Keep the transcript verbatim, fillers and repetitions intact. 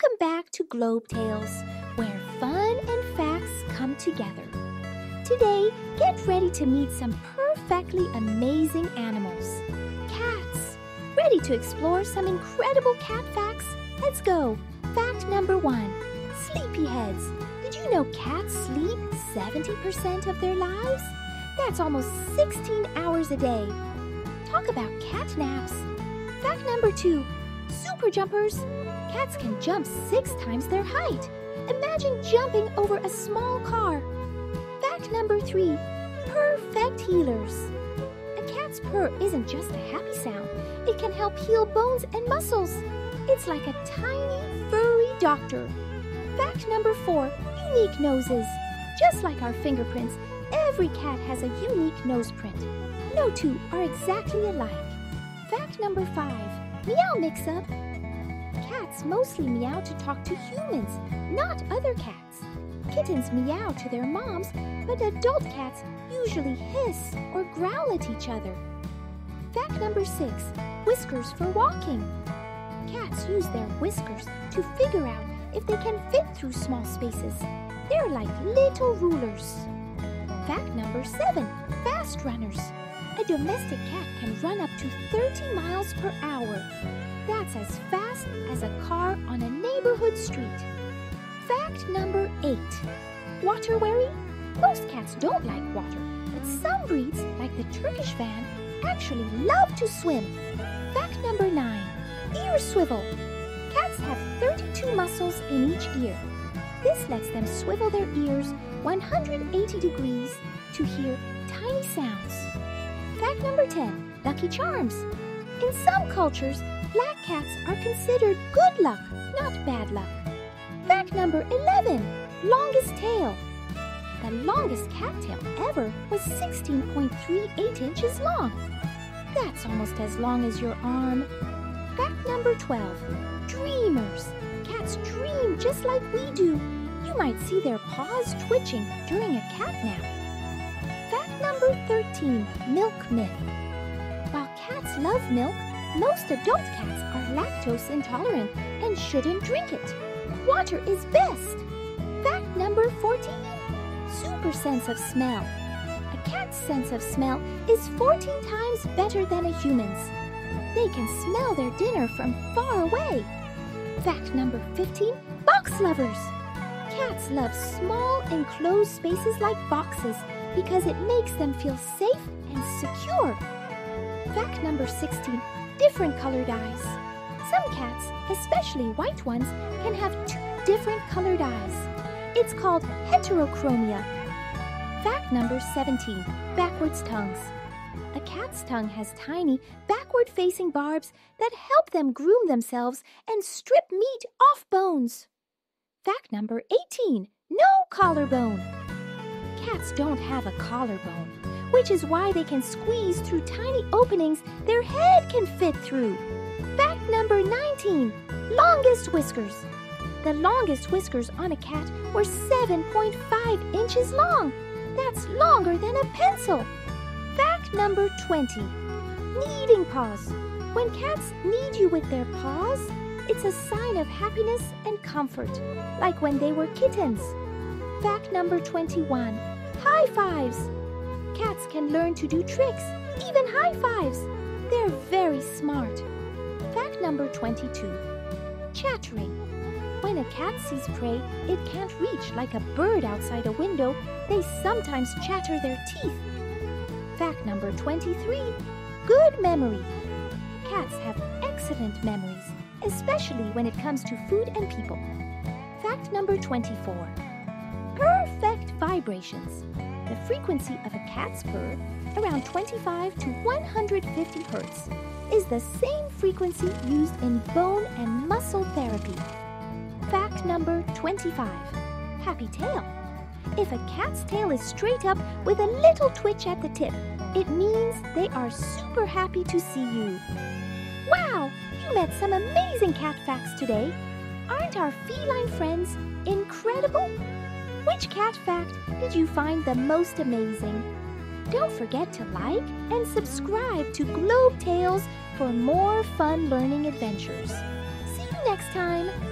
Welcome back to Globe Tales, where fun and facts come together. Today, get ready to meet some perfectly amazing animals. Cats. Ready to explore some incredible cat facts? Let's go. Fact number one. Sleepyheads. Did you know cats sleep seventy percent of their lives? That's almost sixteen hours a day. Talk about cat naps. Fact number two. Super jumpers. Cats can jump six times their height. Imagine jumping over a small car. Fact number three, perfect healers. A cat's purr isn't just a happy sound. It can help heal bones and muscles. It's like a tiny, furry doctor. Fact number four, unique noses. Just like our fingerprints, every cat has a unique nose print. No two are exactly alike. Fact number five, meow mix-up. Cats mostly meow to talk to humans, not other cats. Kittens meow to their moms, but adult cats usually hiss or growl at each other. Fact number six, whiskers for walking. Cats use their whiskers to figure out if they can fit through small spaces. They're like little rulers. Fact number seven, fast runners. A domestic cat can run up to thirty miles per hour. That's as fast as a car on a neighborhood street. Fact number eight. Water wary? Most cats don't like water, but some breeds, like the Turkish Van, actually love to swim. Fact number nine. Ear swivel. Cats have thirty-two muscles in each ear. This lets them swivel their ears one hundred eighty degrees to hear tiny sounds. Fact number ten. Lucky charms. In some cultures, black cats are considered good luck, not bad luck. Fact number eleven, longest tail. The longest cat tail ever was sixteen point three eight inches long. That's almost as long as your arm. Fact number twelve, dreamers. Cats dream just like we do. You might see their paws twitching during a cat nap. Fact number thirteen, milk myth. While cats love milk, most adult cats are lactose intolerant and shouldn't drink it. Water is best. Fact number fourteen. Super sense of smell. A cat's sense of smell is fourteen times better than a human's. They can smell their dinner from far away. Fact number fifteen. Box lovers. Cats love small enclosed spaces like boxes because it makes them feel safe and secure. Fact number sixteen. Different colored eyes. Some cats, especially white ones, can have two different colored eyes. It's called heterochromia. Fact number seventeen, backwards tongues. A cat's tongue has tiny, backward-facing barbs that help them groom themselves and strip meat off bones. Fact number eighteen, no collarbone. Cats don't have a collarbone, which is why they can squeeze through tiny openings their head can fit through. Fact number nineteen, longest whiskers. The longest whiskers on a cat were seven point five inches long. That's longer than a pencil. Fact number twenty, kneading paws. When cats knead you with their paws, it's a sign of happiness and comfort, like when they were kittens. Fact number twenty-one, high fives. Cats can learn to do tricks, even high fives. They're very smart. Fact number twenty-two, chattering. When a cat sees prey it can't reach like a bird outside a window, they sometimes chatter their teeth. Fact number twenty-three, good memory. Cats have excellent memories, especially when it comes to food and people. Fact number twenty-four, perfect vibrations. The frequency of a cat's purr, around twenty-five to one hundred fifty hertz, is the same frequency used in bone and muscle therapy. Fact number twenty-five, happy tail. If a cat's tail is straight up with a little twitch at the tip, it means they are super happy to see you. Wow, you met some amazing cat facts today. Aren't our feline friends incredible? Which cat fact did you find the most amazing? Don't forget to like and subscribe to Globe Tales for more fun learning adventures. See you next time!